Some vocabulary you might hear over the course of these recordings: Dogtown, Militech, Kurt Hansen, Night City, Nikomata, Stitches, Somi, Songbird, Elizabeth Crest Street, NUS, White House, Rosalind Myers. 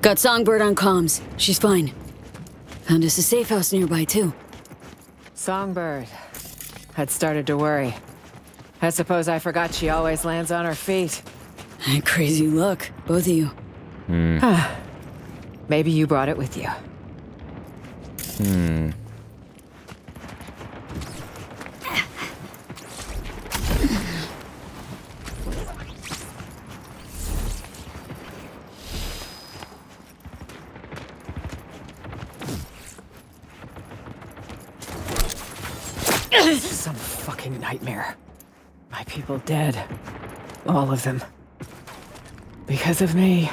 Got Songbird on comms. She's fine. Found us a safe house nearby, too. Songbird. I'd started to worry. I suppose I forgot she always lands on her feet. Crazy luck, both of you. Maybe you brought it with you. Some fucking nightmare. My people dead. All of them. Because of me.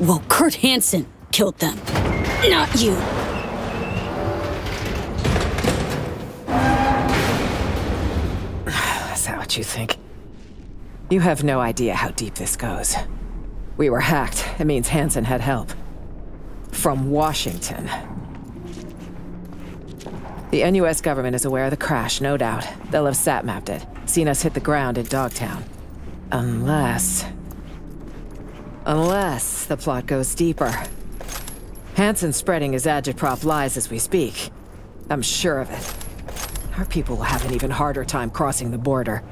Well, Kurt Hansen killed them. Not you. Is that what you think? You have no idea how deep this goes. We were hacked. It means Hansen had help. From Washington. The NUS government is aware of the crash, no doubt. They'll have sat-mapped it, seen us hit the ground in Dogtown. Unless the plot goes deeper. Hansen's spreading his agitprop lies as we speak. I'm sure of it. Our people will have an even harder time crossing the border.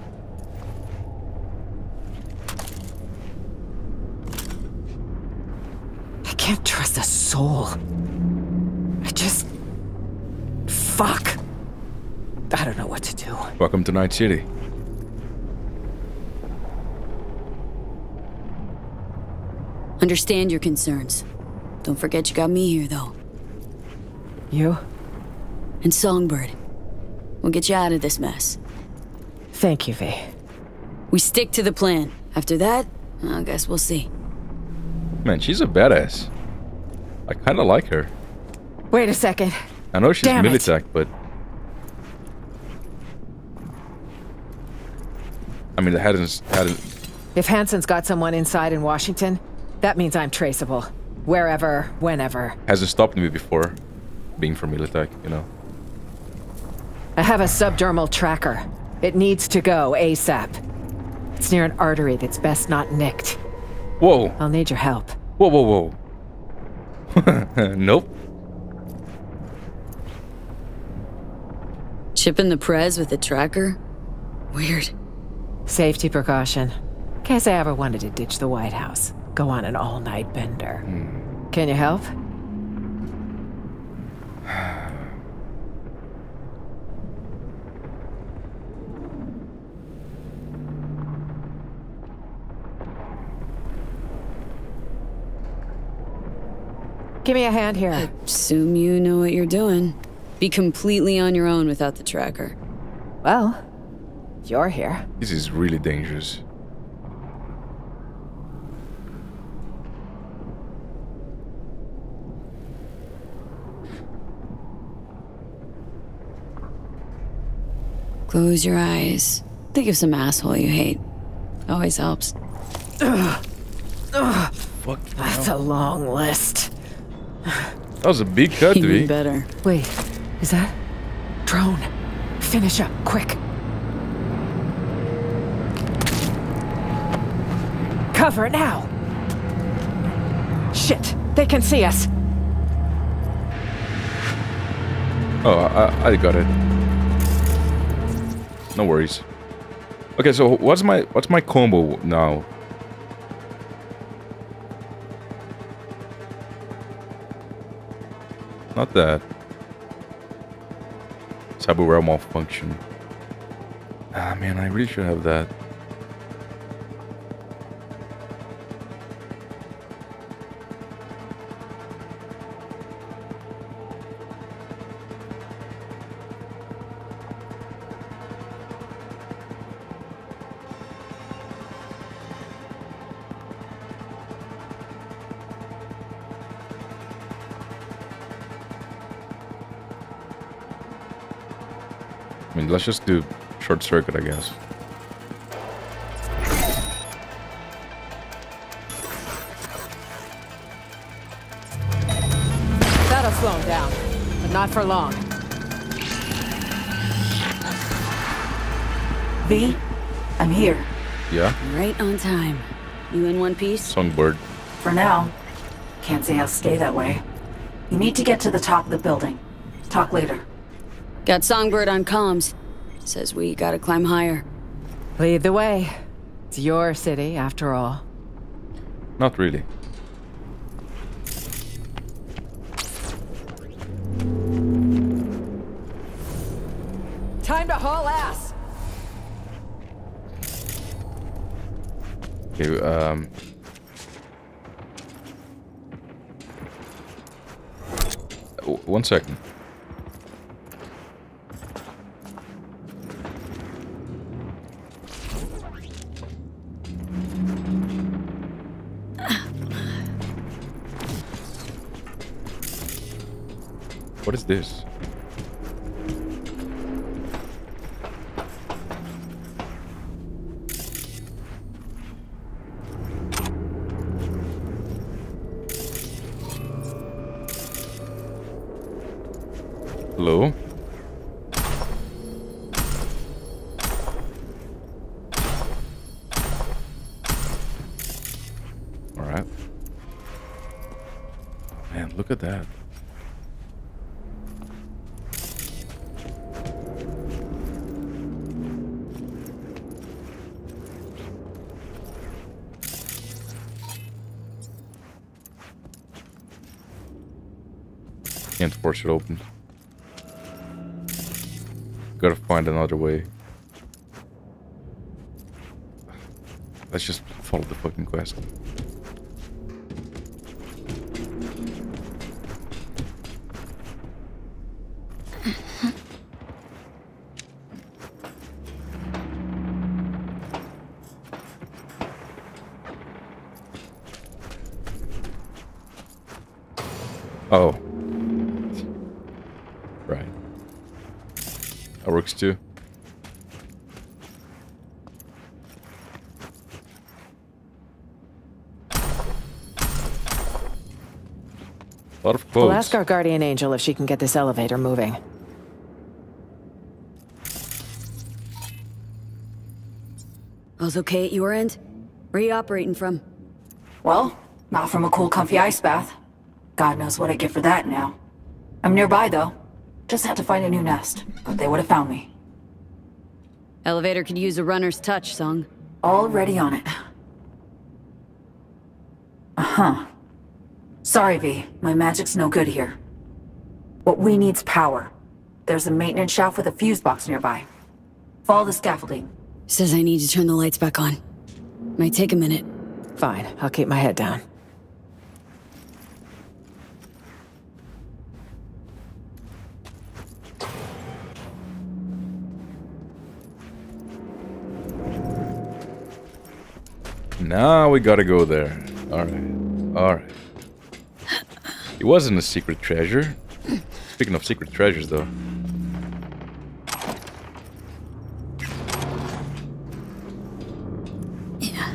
I can't trust a soul. Fuck! I don't know what to do. Welcome to Night City. Understand your concerns. Don't forget you got me here, though. You? And Songbird. We'll get you out of this mess. Thank you, V. We stick to the plan. After that, I guess we'll see. Man, she's a badass. I kinda like her. Wait a second. I know she's Militech, but... I mean, it hadn't... If Hansen's got someone inside in Washington, that means I'm traceable. Wherever, whenever. Hasn't stopped me before, being from Militech, you know. I have a subdermal tracker. It needs to go ASAP. It's near an artery that's best not nicked. Whoa. I'll need your help. Whoa. Nope. Shipping the Prez with a tracker? Weird. Safety precaution. In case I ever wanted to ditch the White House. Go on an all-night bender. Can you help? Give me a hand here. I assume you know what you're doing. Be completely on your own without the tracker. Well, you're here. This is really dangerous. Close your eyes. Think of some asshole you hate. Always helps. Fuck. That's a long list. That was a big cut, dude. Even better. Wait. Is that... drone? Finish up, quick. Cover it now! Shit, they can see us. Oh, I got it. No worries. Okay, so what's my combo now? Not that. Cyber realm malfunction. Ah, man, I really should have that. Let's just do short circuit, I guess. That'll slow him down, but not for long. V, I'm here. Yeah? Right on time. You in one piece? Songbird. For now. Can't say I'll stay that way. You need to get to the top of the building. Talk later. Got Songbird on comms. Says we gotta climb higher. Lead the way. It's your city, after all. Not really. Time to haul ass! Okay, one second. What is this? Hello? All right. Man, look at that. Can't force it open. Gotta find another way. Let's just follow the fucking quest. Oh. Right. That works too. A lot of clothes. We'll ask our guardian angel if she can get this elevator moving. All's okay at your end? Where are you operating from? Well, not from a cool, comfy ice bath. God knows what I get for that now. I'm nearby though. Just had to find a new nest, but they would have found me. Elevator could use a runner's touch, Song. Already on it. Uh-huh. Sorry, V. My magic's no good here. What we need's power. There's a maintenance shaft with a fuse box nearby. Follow the scaffolding. Says I need to turn the lights back on. Might take a minute. Fine. I'll keep my head down. Now we gotta go there. Alright. Alright. It wasn't a secret treasure. Speaking of secret treasures, though. Yeah.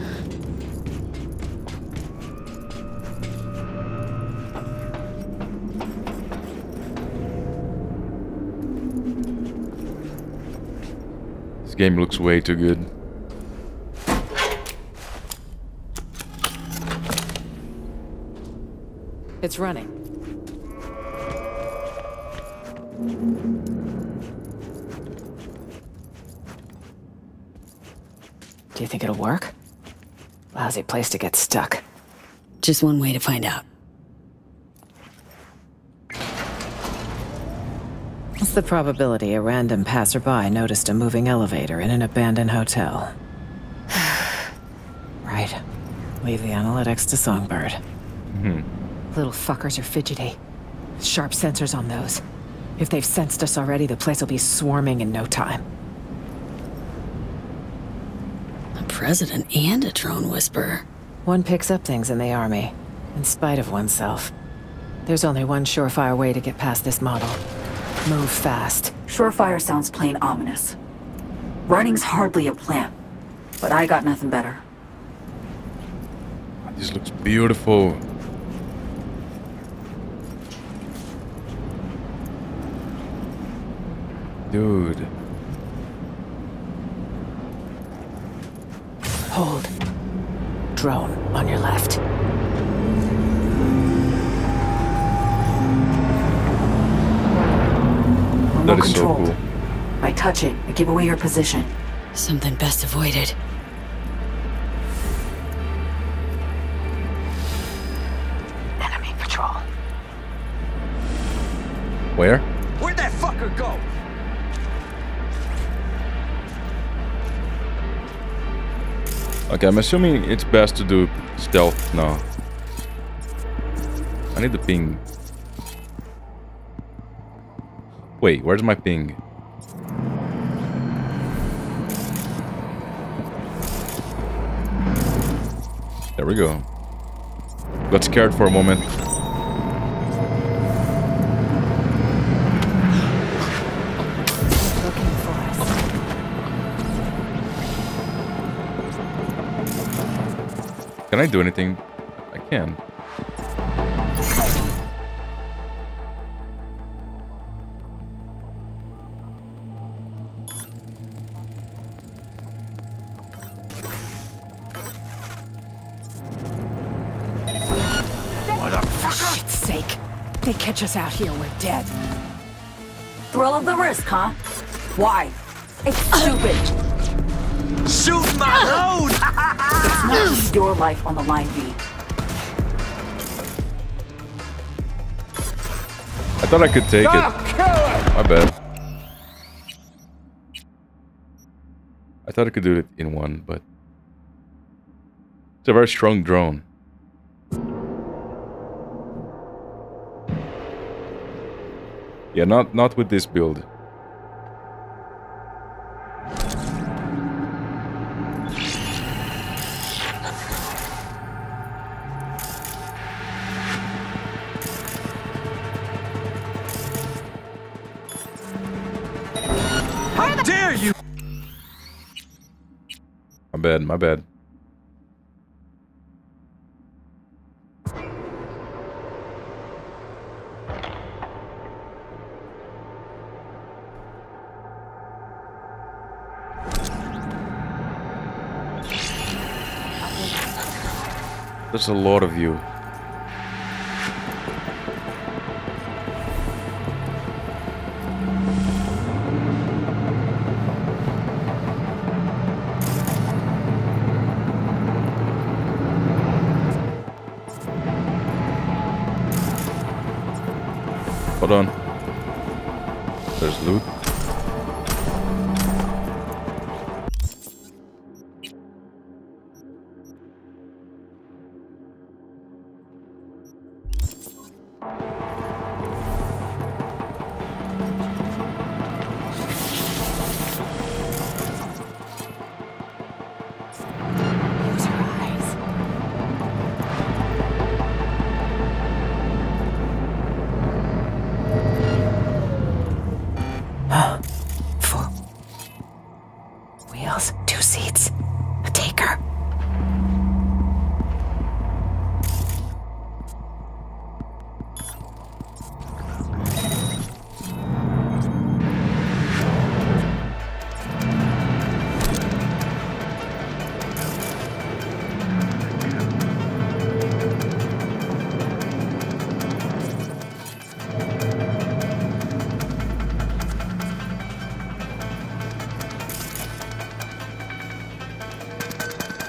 This game looks way too good. It's running. Do you think it'll work? Lousy place to get stuck. Just one way to find out. What's the probability a random passerby noticed a moving elevator in an abandoned hotel? Right. Leave the analytics to Songbird. Hmm. Little fuckers are fidgety. Sharp sensors on those. If they've sensed us already, the place will be swarming in no time. A president and a drone whisperer. One picks up things in the army, in spite of oneself. There's only one surefire way to get past this model. Move fast. Surefire sounds plain ominous. Running's hardly a plan, but I got nothing better. This looks beautiful. Dude. Hold. drone on your left. That is so cool. By touching, I give away your position. Something best avoided. Enemy patrol. Where? Where'd that fucker go? Okay, I'm assuming it's best to do stealth now. I need the ping. Wait, where's my ping? There we go. Got scared for a moment. Can I do anything? I can. They catch us out here, we're dead. Thrill of the risk, huh? Why? It's stupid. Shoot my load! It's not just your life on the line, V. I thought I could take it. My bad. I thought I could do it in one, but... It's a very strong drone. Yeah, not with this build. How dare you! My bad, my bad. There's a lot of you. Hold on. There's loot.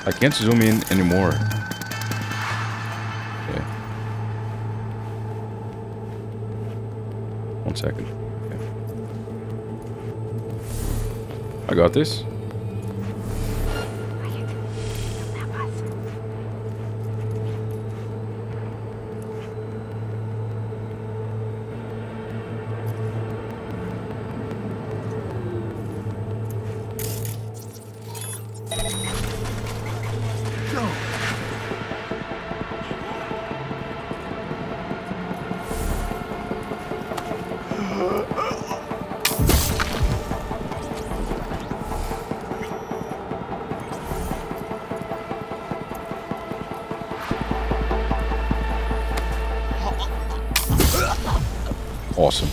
I can't zoom in anymore. Okay. 1 second. Okay. I got this. Awesome.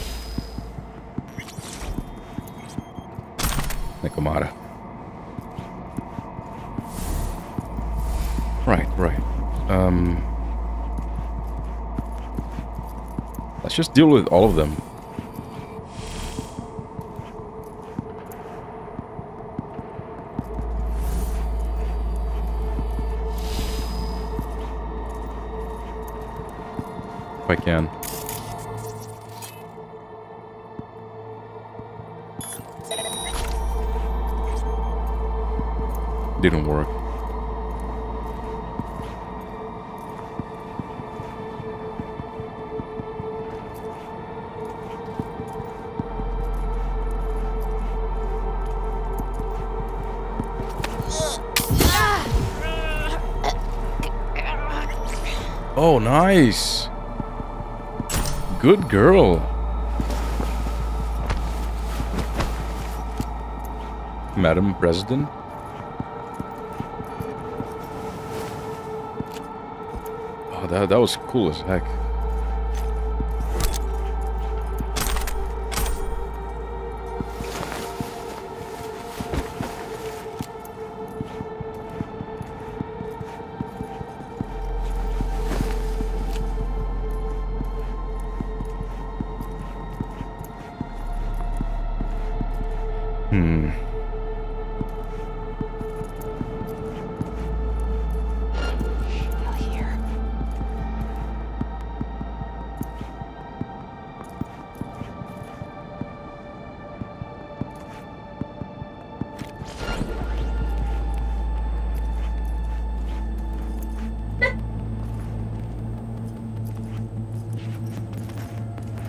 Nikomata. Right. Let's just deal with all of them. If I can. Didn't work. Oh, nice. Good girl. Madam President. Oh, that was cool as heck.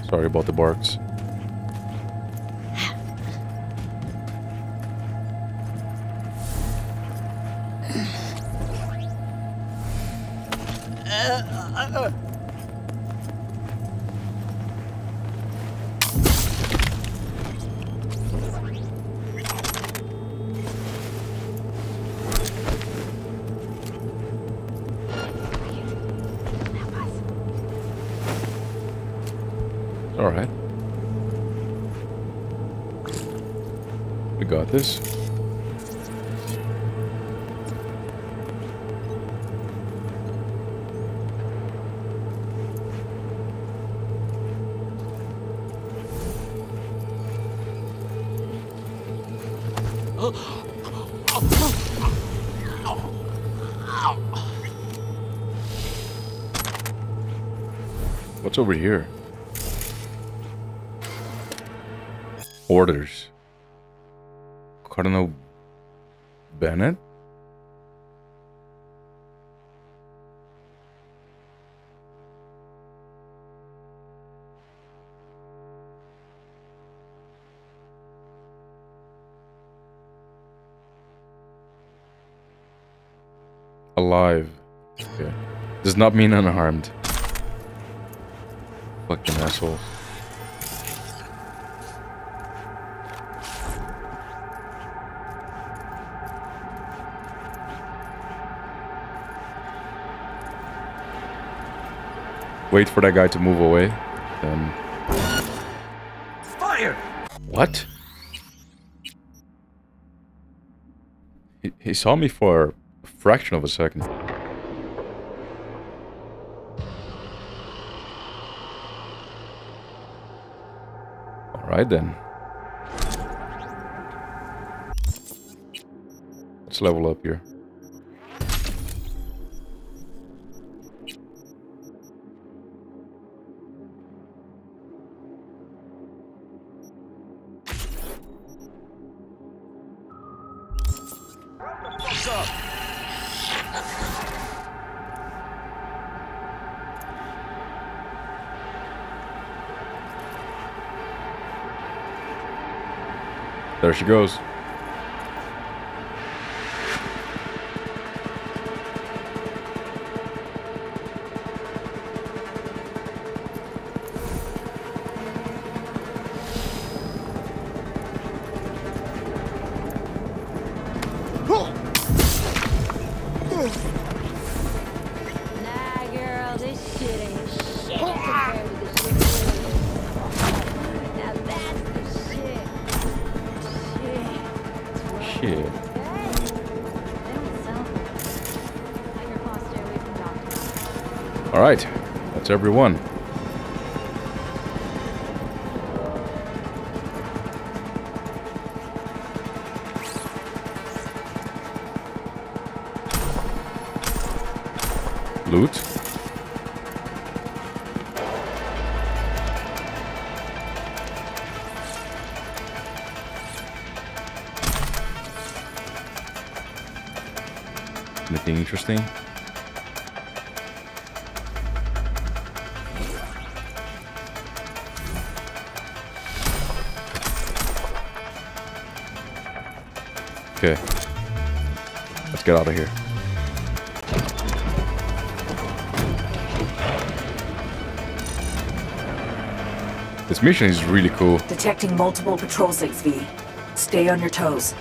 Sorry about the barks. This. What's over here? Orders. Cardinal Bennett? Alive. Okay. Does not mean unharmed. Fucking asshole. Wait for that guy to move away. Fire! What? He saw me for a fraction of a second. Alright then. Let's level up here. There she goes. Alright, that's everyone. Loot. Anything interesting? Okay. Let's get out of here. This mission is really cool. Detecting multiple patrols, XV. Stay on your toes.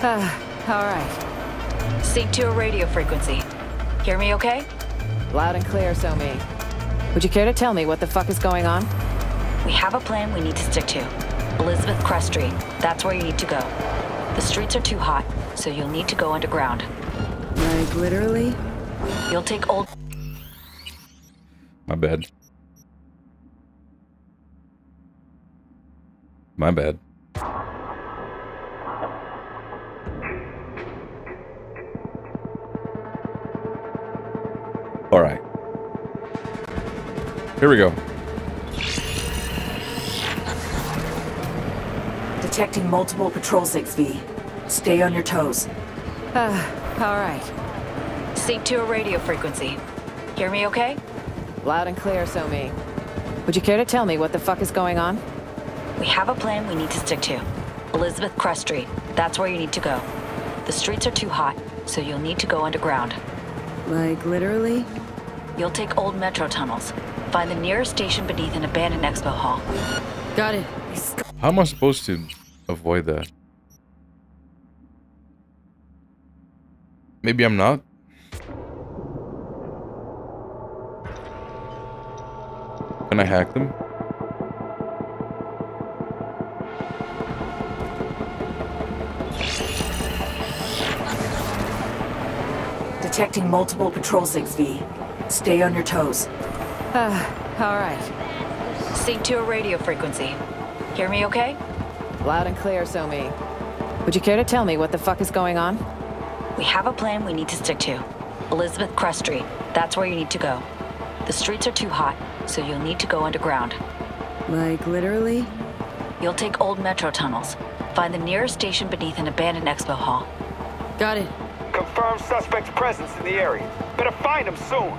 Alright. Seek to a radio frequency. Hear me okay? Loud and clear, Somi. Would you care to tell me what the fuck is going on? We have a plan we need to stick to. Elizabeth Crest Street. That's where you need to go. The streets are too hot, so you'll need to go underground. Like, literally? You'll take old... My bad. My bad. All right. Here we go. Detecting multiple patrols, XV. Stay on your toes. All right. Seek to a radio frequency. Hear me okay? Loud and clear, Somi. Would you care to tell me what the fuck is going on? We have a plan we need to stick to. Elizabeth Crest Street. That's where you need to go. The streets are too hot, so you'll need to go underground. Like, literally? You'll take old metro tunnels. Find the nearest station beneath an abandoned expo hall. Got it. How am I supposed to avoid that? Maybe I'm not. Can I hack them? Detecting multiple patrols, XV. Stay on your toes. All right. Seek to a radio frequency. Hear me okay? Loud and clear, Somi. Would you care to tell me what the fuck is going on? We have a plan we need to stick to. Elizabeth Crest Street. That's where you need to go. The streets are too hot, so you'll need to go underground. Like, literally? You'll take old metro tunnels. Find the nearest station beneath an abandoned expo hall. Got it. Confirmed suspect's presence in the area. Better find him soon.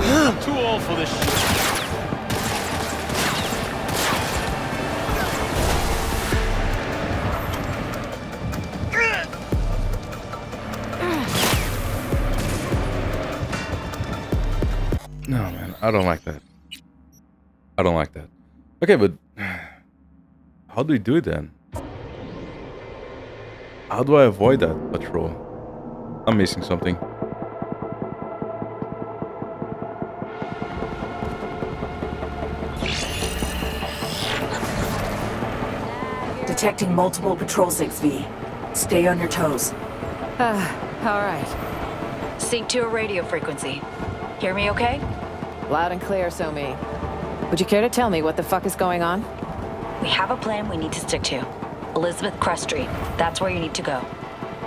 I'm too old for this shit. No, man. I don't like that. I don't like that. Okay, but... how do we do it then? How do I avoid that patrol? I'm missing something. Detecting multiple patrols, XV. Stay on your toes. All right. Seek to a radio frequency. Hear me okay? Loud and clear, Somi. Would you care to tell me what the fuck is going on? We have a plan we need to stick to. Elizabeth Crest Street. That's where you need to go.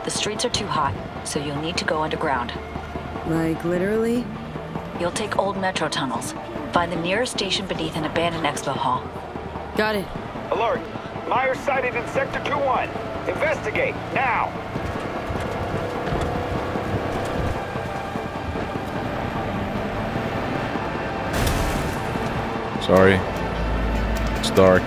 The streets are too hot, so you'll need to go underground. Like, literally? You'll take old metro tunnels. Find the nearest station beneath an abandoned expo hall. Got it. Alert. Myers sighted in Sector 2-1. Investigate, now! Sorry. It's dark.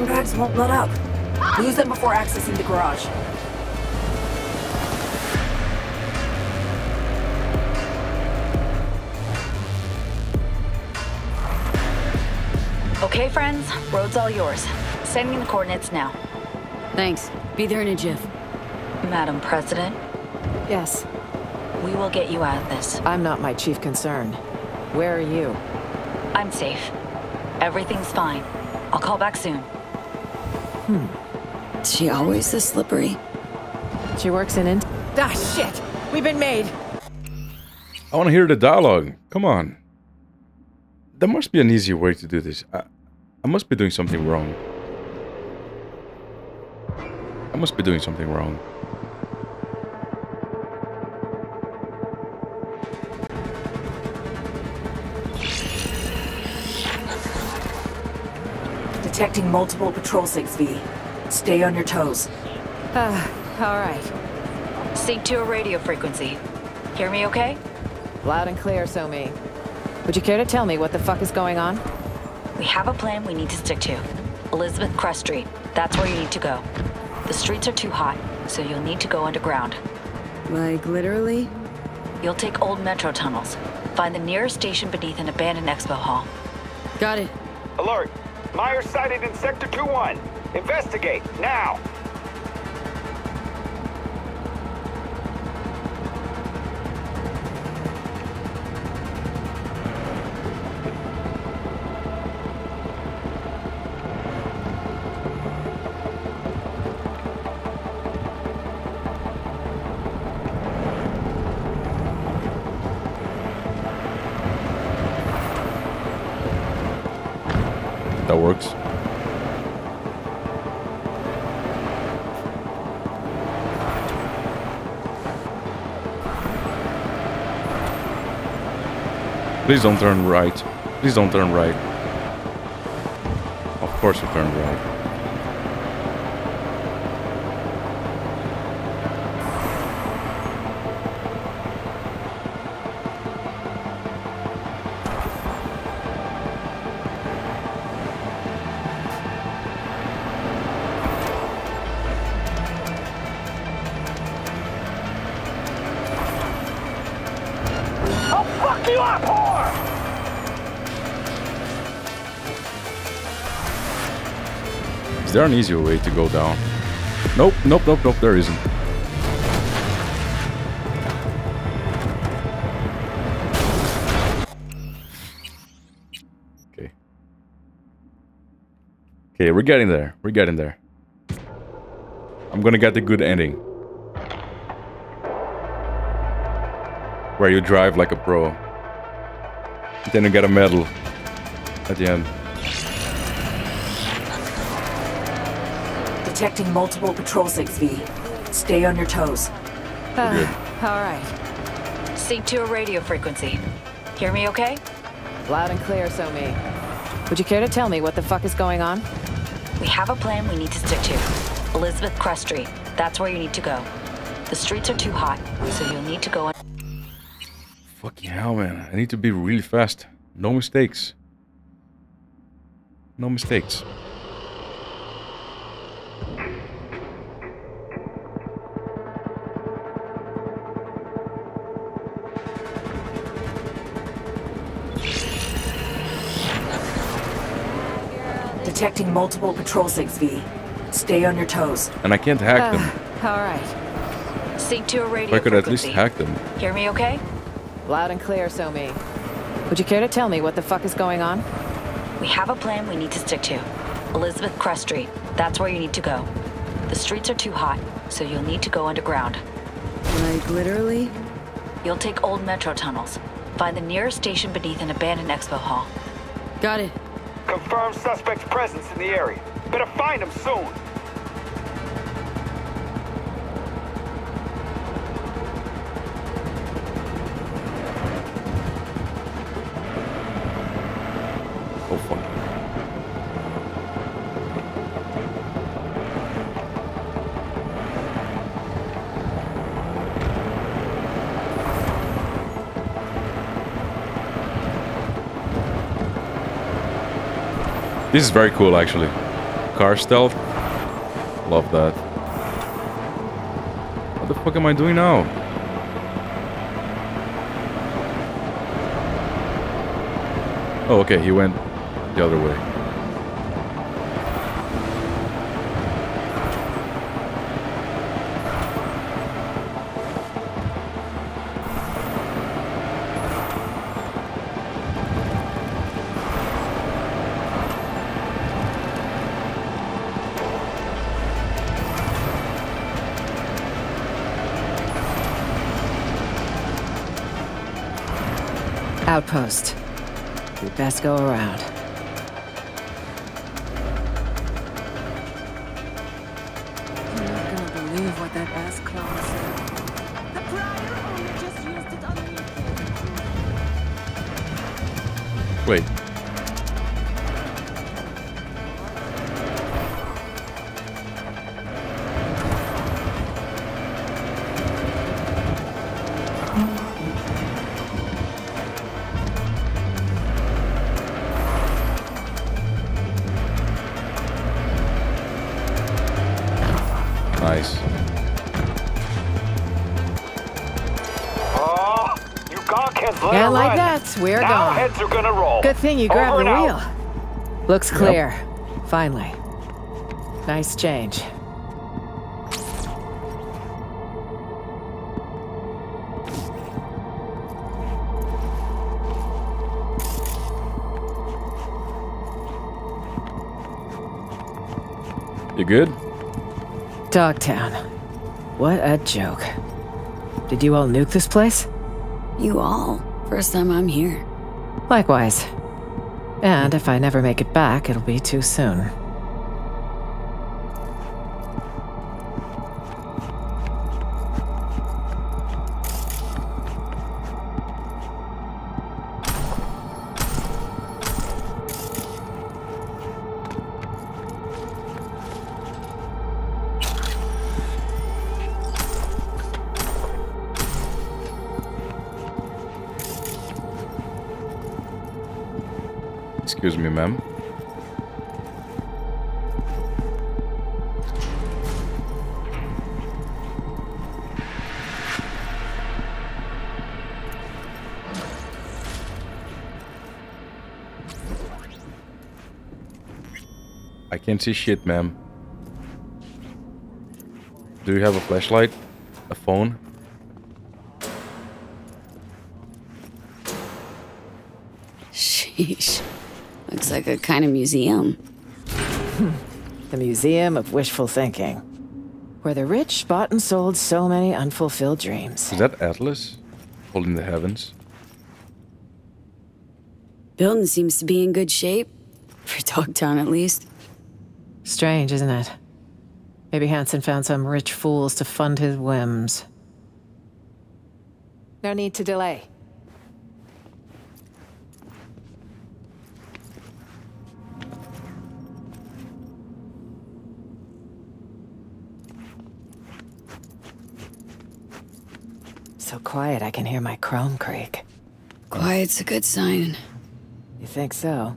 bomb bags won't let up. Lose them before accessing the garage. Okay, friends. Road's all yours. Sending in the coordinates now. Thanks. Be there in a jiff. Madam President? Yes. We will get you out of this. I'm not my chief concern. Where are you? I'm safe. Everything's fine. I'll call back soon. Is she always this slippery? She works in int. Ah, shit! We've been made! I want to hear the dialogue. Come on. There must be an easier way to do this. I must be doing something wrong. I must be doing something wrong. Detecting multiple patrol 6V. Stay on your toes. Alright. Sync to a radio frequency. Hear me okay? Loud and clear, Somi. Would you care to tell me what the fuck is going on? We have a plan we need to stick to. Elizabeth Crest Street. That's where you need to go. The streets are too hot, so you'll need to go underground. Like, literally? You'll take old metro tunnels. Find the nearest station beneath an abandoned expo hall. Got it. Alert! Myers sighted in Sector 2-1. Investigate, now! That works. Please don't turn right. Please don't turn right. Of course you turn right. Is there an easier way to go down? Nope, nope, nope, nope, there isn't. Okay. Okay, we're getting there. We're getting there. I'm gonna get the good ending. Where you drive like a pro. And then you get a medal at the end. Detecting multiple patrol 6V. Stay on your toes. Alright. Sync to a radio frequency. Hear me okay? Loud and clear, Somi. Would you care to tell me what the fuck is going on? We have a plan we need to stick to. Elizabeth Crest Street. That's where you need to go. The streets are too hot, so you'll need to go on. Fucking hell, man. I need to be really fast. No mistakes. No mistakes. Detecting multiple patrol 6V. Stay on your toes. And I can't hack them. Alright. Sync to a radio frequency. I could at least hack them. Hear me okay? Loud and clear, Somi. Would you care to tell me what the fuck is going on? We have a plan we need to stick to. Elizabeth Crest Street. That's where you need to go. The streets are too hot, so you'll need to go underground. Like, literally? You'll take old metro tunnels. Find the nearest station beneath an abandoned expo hall. Got it. Confirmed suspect's presence in the area. Better find him soon. Oh, fuck. This is very cool, actually. car stealth. Love that. What the fuck am I doing now? Oh, okay, he went the other way. Outpost. You'd best go around. You're not gonna believe what that ass clown said. The prior only just used it on me. Wait. We're gone. Heads are gonna roll. Good thing you grabbed the wheel. Looks clear. Yep. Finally. Nice change. You good? Dogtown. What a joke. Did you all nuke this place? You all? First time I'm here. Likewise. And if I never make it back, it'll be too soon. Excuse me, ma'am. I can't see shit, ma'am. Do you have a flashlight? A phone? Sheesh. Looks like a kind of museum. The Museum of Wishful Thinking. Where the rich bought and sold so many unfulfilled dreams. Is that Atlas? Holding the heavens? Building seems to be in good shape. For Dogtown, at least. Strange, isn't it? Maybe Hansen found some rich fools to fund his whims. No need to delay. So quiet, I can hear my chrome creak. Quiet's a good sign. You think so?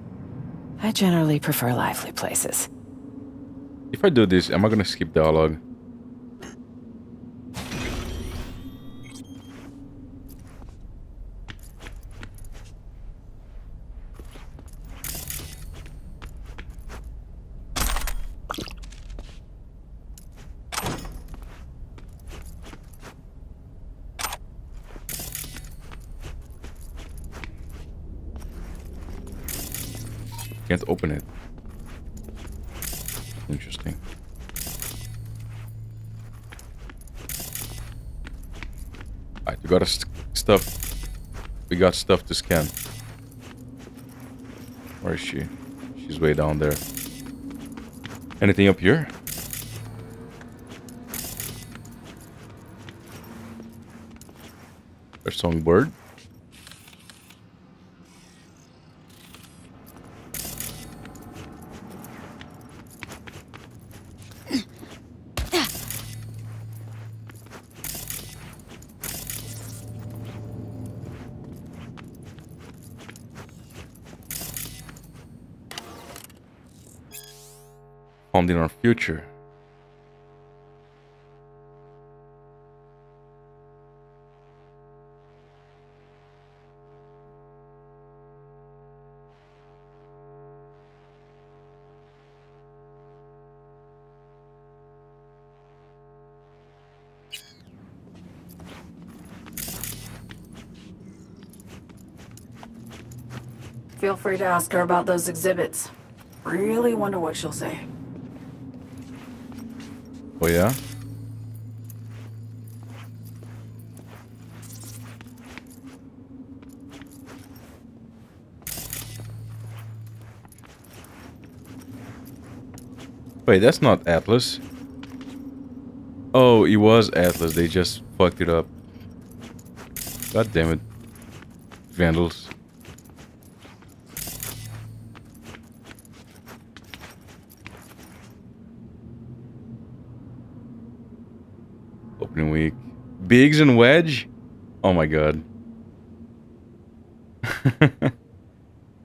I generally prefer lively places. If I do this, am I gonna skip dialogue? Can't open it. Interesting. Alright, we got stuff. We got stuff to scan. Where is she? She's way down there. Anything up here? There's Songbird. found in our future. Feel free to ask her about those exhibits. Really wonder what she'll say. Oh yeah? Wait, that's not Atlas. Oh, it was Atlas. They just fucked it up. God damn it. Vandals. Week. Biggs and Wedge? Oh my god.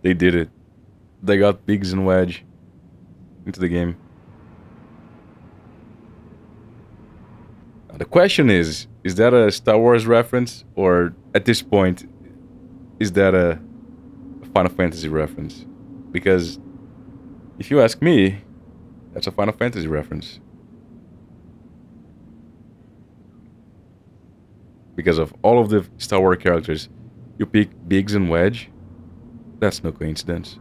They did it. They got Biggs and Wedge into the game. Now the question is that a Star Wars reference? Or, at this point, is that a Final Fantasy reference? Because, if you ask me, that's a Final Fantasy reference. Because of all of the Star Wars characters, you pick Biggs and Wedge. That's no coincidence.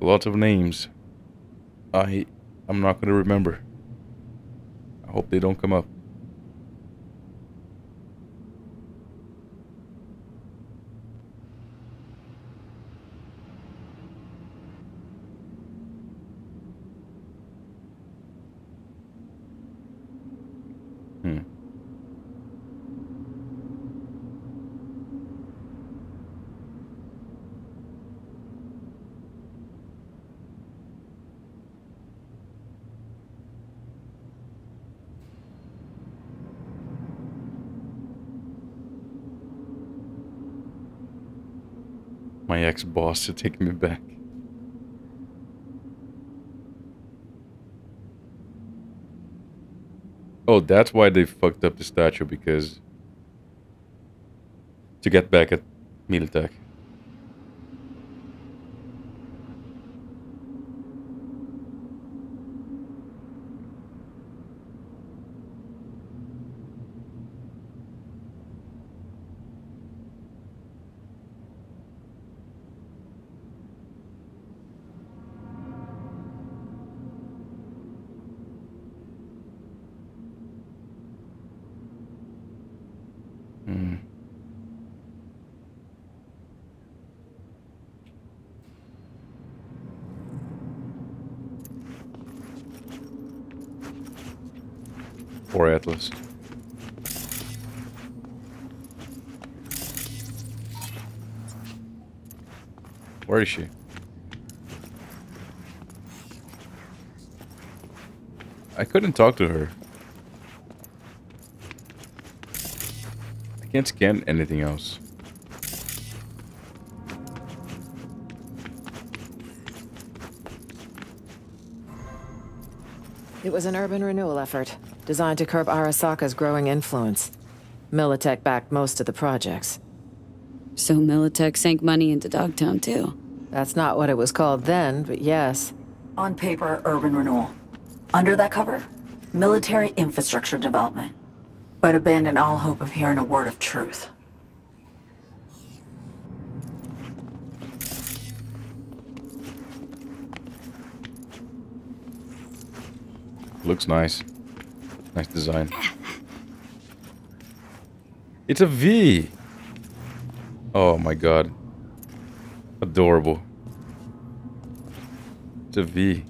Lots of names. I'm not gonna remember. I hope they don't come up. My ex-boss to take me back. Oh, that's why they fucked up the statue, because to get back at Militech. Or Atlas. Where is she? I couldn't talk to her. I can't scan anything else. It was an urban renewal effort, designed to curb Arasaka's growing influence. Militech backed most of the projects. So Militech sank money into Dogtown, too? That's not what it was called then, but yes. On paper, urban renewal. Under that cover, military infrastructure development. But abandon all hope of hearing a word of truth. Looks nice. Nice design. It's a V! Oh my god. Adorable. Objective V.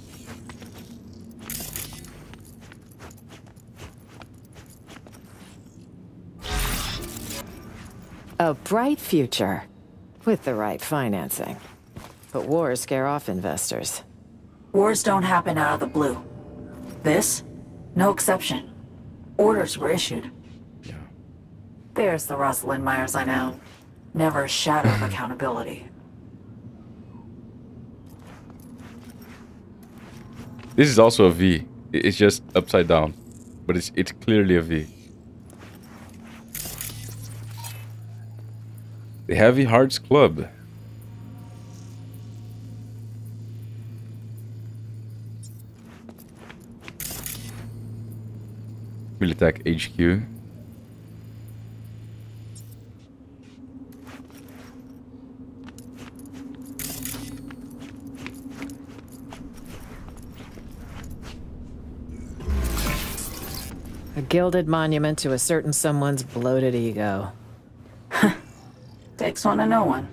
A bright future, with the right financing. But wars scare off investors. Wars don't happen out of the blue. This, no exception. Orders were issued. Yeah. There's the Rosalind Myers I know. Never a shadow of accountability. This is also a V. It's just upside down, but it's clearly a V. The Heavy Hearts Club. Militech HQ. A gilded monument to a certain someone's bloated ego. Takes one to know one.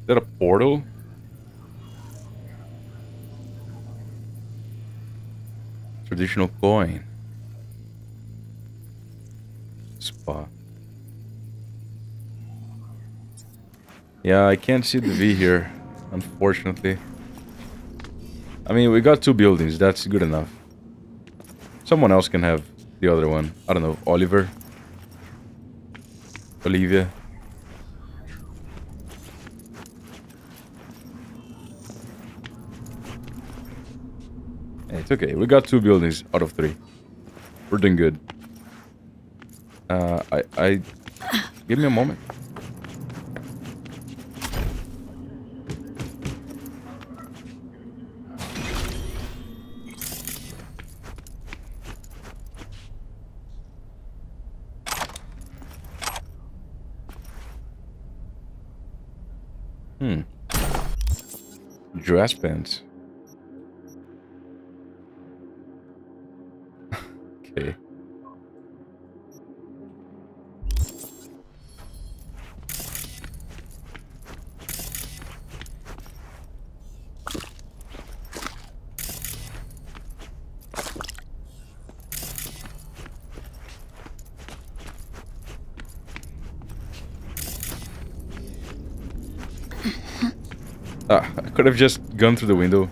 Is that a portal? Traditional coin. Spa. Yeah, I can't see the V here, unfortunately. I mean, we got two buildings, that's good enough. Someone else can have the other one. I don't know, Oliver? Olivia? It's okay, we got two buildings out of three. We're doing good. Give me a moment. Dress pants. Okay. Could have just gone through the window.